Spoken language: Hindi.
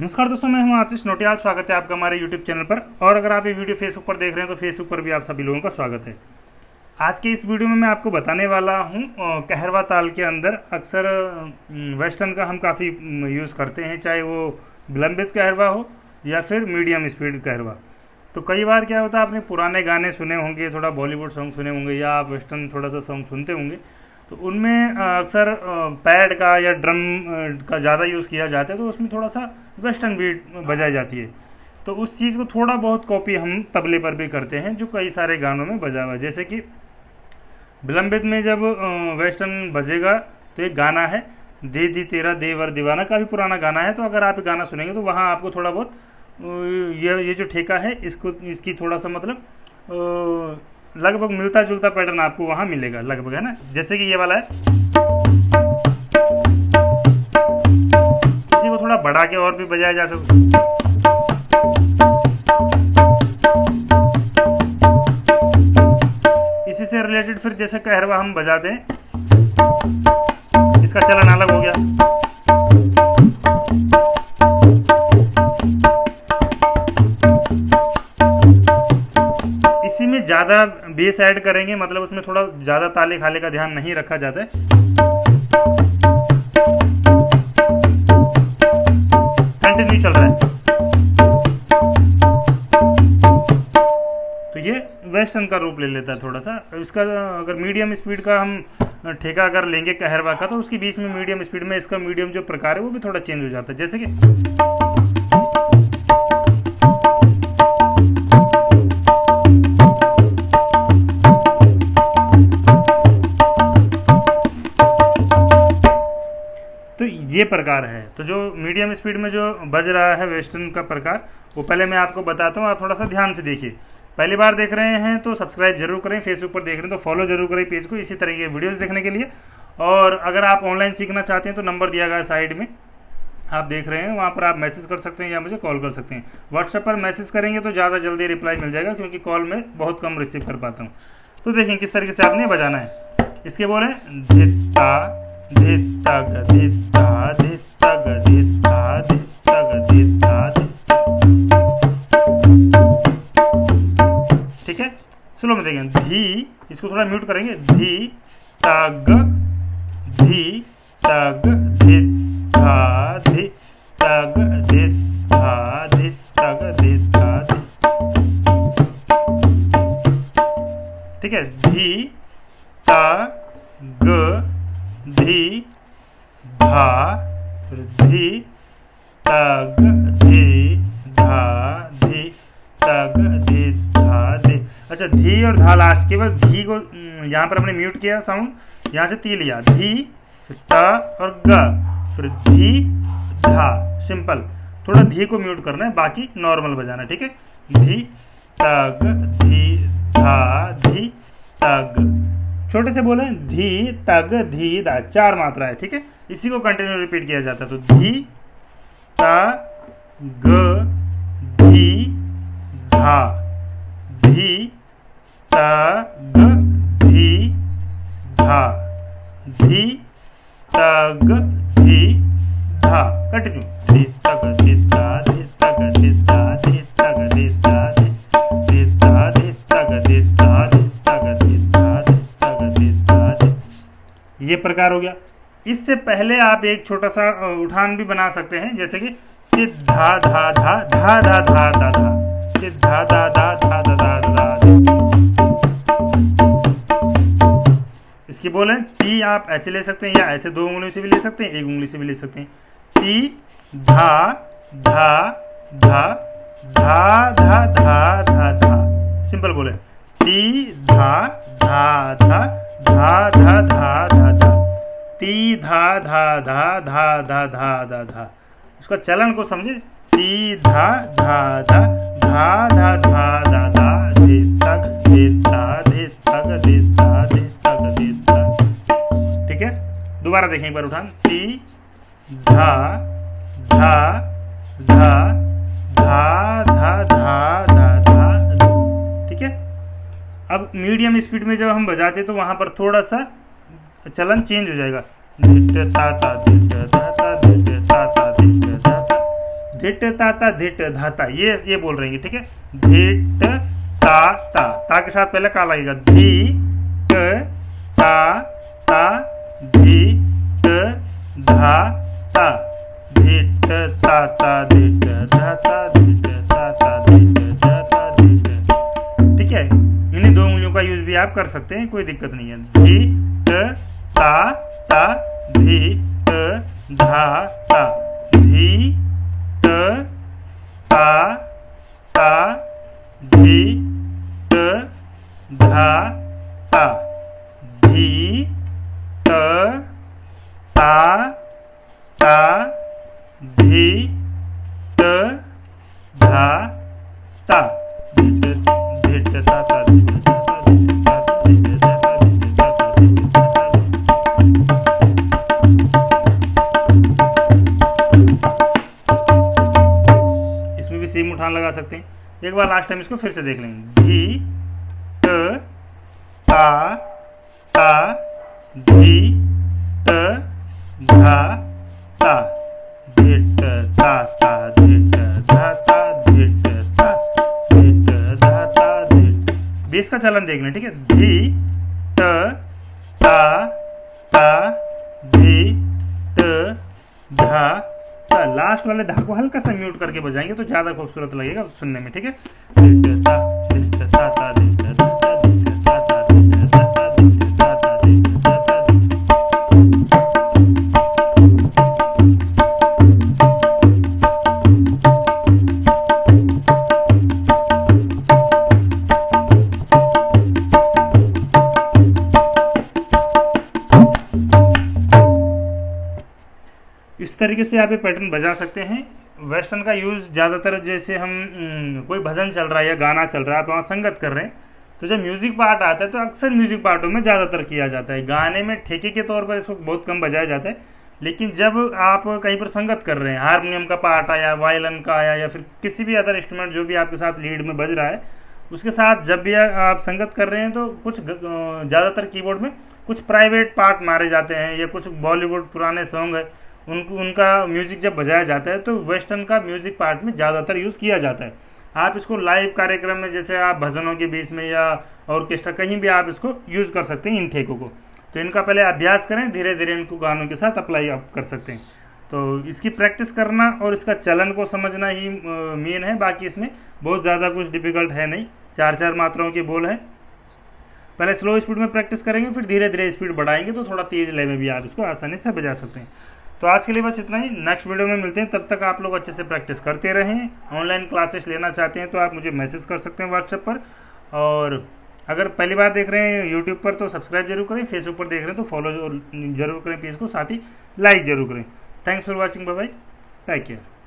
नमस्कार दोस्तों, मैं हूं आशिष नौटियाल। स्वागत है आपका हमारे YouTube चैनल पर। और अगर आप ये वीडियो Facebook पर देख रहे हैं तो Facebook पर भी आप सभी लोगों का स्वागत है। आज के इस वीडियो में मैं आपको बताने वाला हूं कहरवा ताल के अंदर अक्सर वेस्टर्न का हम काफ़ी यूज़ करते हैं, चाहे वो विलंबित कहरवा हो या फिर मीडियम स्पीड कहरवा। तो कई बार क्या होता है, आपने पुराने गाने सुने होंगे, थोड़ा बॉलीवुड सॉन्ग सुने होंगे या आप वेस्टर्न थोड़ा सा सॉन्ग सुनते होंगे, तो उनमें अक्सर पैड का या ड्रम का ज़्यादा यूज़ किया जाता है, तो उसमें थोड़ा सा वेस्टर्न बीट बजाई जाती है। तो उस चीज़ को थोड़ा बहुत कॉपी हम तबले पर भी करते हैं, जो कई सारे गानों में बजा हुआ है। जैसे कि विलंबित में जब वेस्टर्न बजेगा तो एक गाना है दे दी तेरा देवर दीवाना, काफ़ी पुराना गाना है। तो अगर आप गाना सुनेंगे तो वहाँ आपको थोड़ा बहुत ये जो ठेका है इसको इसकी थोड़ा सा मतलब लगभग मिलता जुलता पैटर्न आपको वहाँ मिलेगा लगभग, है ना। जैसे कि ये वाला है, इसी को थोड़ा बढ़ा के और भी बजाया जा सकता है। इसी से रिलेटेड फिर जैसे कहरवा हम बजाते हैं, इसका चलन अलग हो गया। ज़्यादा बेस ऐड करेंगे, मतलब उसमें थोड़ा ज़्यादा ताले खाले का ध्यान नहीं रखा जाता है। कंटिन्यू चल रहा है तो ये वेस्टर्न का रूप ले लेता है थोड़ा सा। इसका अगर मीडियम स्पीड का हम ठेका अगर लेंगे कहरवा का, तो उसके बीच में मीडियम स्पीड में इसका मीडियम जो प्रकार है वो भी थोड़ा चेंज हो जाता है। जैसे कि ये प्रकार है, तो जो मीडियम स्पीड में जो बज रहा है वेस्टर्न का प्रकार, वो पहले मैं आपको बताता हूँ। आप थोड़ा सा ध्यान से देखिए। पहली बार देख रहे हैं तो सब्सक्राइब जरूर करें, फेसबुक पर देख रहे हैं तो फॉलो जरूर करें पेज को, इसी तरह के वीडियोस देखने के लिए। और अगर आप ऑनलाइन सीखना चाहते हैं तो नंबर दिया गया है साइड में, आप देख रहे हैं, वहाँ पर आप मैसेज कर सकते हैं या मुझे कॉल कर सकते हैं। व्हाट्सएप पर मैसेज करेंगे तो ज़्यादा जल्दी रिप्लाई मिल जाएगा, क्योंकि कॉल में बहुत कम रिसीव कर पाता हूँ। तो देखें किस तरीके से आपने बजाना है। इसके बोले धिता धिता धिता धिता धिता धिता धिता, ठीक है। स्लो में देखें, धी, इसको थोड़ा म्यूट करेंगे, धी तग धी तग धिता धी तग धिता धी तग धिता धी, ठीक है। धी तग धी धा धी तग धी धा धी तग धी धा धी। अच्छा, धी और धा लास्ट के बाद, धी को यहाँ पर हमने म्यूट किया साउंड, यहाँ से ती लिया, धी फिर त और ग फिर धी धा। सिंपल, थोड़ा धी को म्यूट करना है, बाकी नॉर्मल बजाना, ठीक है। धी तग धी धा धी तग, छोटे से बोले धी तग धी धा, चार मात्रा है, ठीक है। इसी को कंटिन्यू रिपीट किया जाता है। तो धी तग धी धा धी तग धी धा धी तग धी धा, कंटिन्यू धी तग धी धा धी तग धी धा धी तग धी धा धी धा धी तग धी धा धी तग धी धा ये प्रकार हो गया। इससे पहले आप एक छोटा सा उठान भी बना सकते हैं, जैसे कि धा धा धा धा धा धा धा धा धा धा धा धा धा धा। इसकी बोले टी आप ऐसे ले सकते हैं या ऐसे दो उंगलियों से भी ले सकते हैं, एक उंगली से भी ले सकते हैं। टी धा धा धा धा धा धा धा धा, सिंपल बोले टी धा धा धा धा धा धा धा धा ती धा धा धा धा धा धा धा धा। इसका चलन को समझे, ती धा धा धा धा धा धा धा धा धे तक धे ता धे तक धे ता धे तक धे ता, ठीक है। दोबारा देखें एक बार उठान, ती धा धा धा धा धा धा धा धा, ठीक है। अब मीडियम स्पीड में जब हम बजाते तो वहाँ पर थोड़ा सा चलन चेंज हो जाएगा। धिट ता ता धिट ता ता धिट ता ता धिट ता ता धिट धेट ताता धेट धाता, ये बोल रहे हैं, ठीक है। धेट ताता, ता के साथ पहले का लगेगा, धी ट ता धी ट धा ता, धेट ताता धेट धाता धेट ताता धेट धाता धेट, ठीक है। इन्हीं दो उंगलियों का यूज भी आप कर सकते हैं, कोई दिक्कत नहीं है। धी ट ता ता धी ट धा ता, धी ट ता ता धी ट धा ता, धी ट ता ता धी ट धा ता, धिट ता ता धिट ता। लगा सकते हैं, एक बार लास्ट टाइम इसको फिर से देख लेंगे। धी ट ता धी ट धा ता, धिट ता ता धिट धा ता धिट ता धिट धा ता धिट। बेस का चलन देख लें, ठीक है। धी ट ता धी ट धा, लास्ट वाले धा को हल्का सा म्यूट करके बजाएंगे तो ज्यादा खूबसूरत लगेगा सुनने में, ठीक है। इस तरीके से आप ये पैटर्न बजा सकते हैं। वेस्टर्न का यूज़ ज़्यादातर, जैसे हम कोई भजन चल रहा है या गाना चल रहा है, आप वहाँ संगत कर रहे हैं, तो जब म्यूज़िक पार्ट आता है तो अक्सर म्यूज़िक पार्टों में ज़्यादातर किया जाता है। गाने में ठेके के तौर पर इसको बहुत कम बजाया जाता है, लेकिन जब आप कहीं पर संगत कर रहे हैं, हारमोनियम का पार्ट आया, वायलिन का आया, या फिर किसी भी अदर इंस्ट्रूमेंट जो भी आपके साथ लीड में बज रहा है, उसके साथ जब भी आप संगत कर रहे हैं तो कुछ ज़्यादातर कीबोर्ड में कुछ प्राइवेट पार्ट मारे जाते हैं, या कुछ बॉलीवुड पुराने सॉन्ग है उनका म्यूज़िक जब बजाया जाता है तो वेस्टर्न का म्यूज़िक पार्ट में ज़्यादातर यूज़ किया जाता है। आप इसको लाइव कार्यक्रम में, जैसे आप भजनों के बीच में या ऑर्केस्ट्रा, कहीं भी आप इसको यूज़ कर सकते हैं इन ठेकों को। तो इनका पहले अभ्यास करें, धीरे धीरे इनको गानों के साथ अप्लाई आप कर सकते हैं। तो इसकी प्रैक्टिस करना और इसका चलन को समझना ही मेन है, बाकी इसमें बहुत ज़्यादा कुछ डिफिकल्ट है नहीं। 4-4 मात्राओं के बोल हैं। पहले स्लो स्पीड में प्रैक्टिस करेंगे, फिर धीरे धीरे स्पीड बढ़ाएंगे तो थोड़ा तेज़ लय में भी आप इसको आसानी से बजा सकते हैं। तो आज के लिए बस इतना ही, नेक्स्ट वीडियो में मिलते हैं। तब तक आप लोग अच्छे से प्रैक्टिस करते रहें। ऑनलाइन क्लासेस लेना चाहते हैं तो आप मुझे मैसेज कर सकते हैं व्हाट्सएप पर, और अगर पहली बार देख रहे हैं यूट्यूब पर तो सब्सक्राइब जरूर करें, फेसबुक पर देख रहे हैं तो फॉलो जरूर करें पेज को, साथ ही लाइक जरूर करें। Thanks for watching, bye bye, take care.